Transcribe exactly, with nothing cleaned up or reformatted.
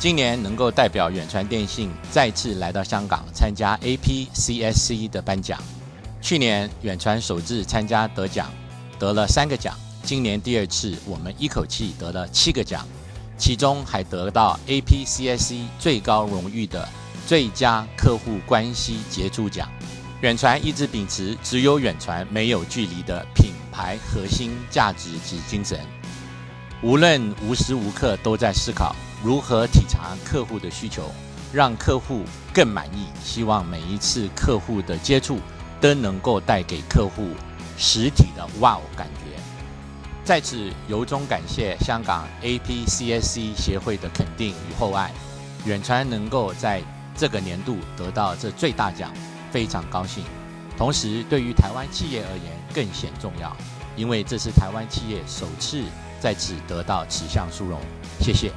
今年能够代表远传电信再次来到香港参加 A P C S C 的颁奖。去年远传首次参加得奖，得了三个奖。今年第二次，我们一口气得了七个奖，其中还得到 A P C S C 最高荣誉的最佳客户关系杰出奖。远传一直秉持只有远传没有距离的品牌核心价值及精神，无论无时无刻都在思考如何体察客户的需求，让客户更满意。希望每一次客户的接触都能够带给客户实体的哇哦感觉。在此由衷感谢香港 A P C S C 协会的肯定与厚爱，远传能够在这个年度得到这最大奖，非常高兴。同时对于台湾企业而言更显重要，因为这是台湾企业首次在此得到此项殊荣。谢谢。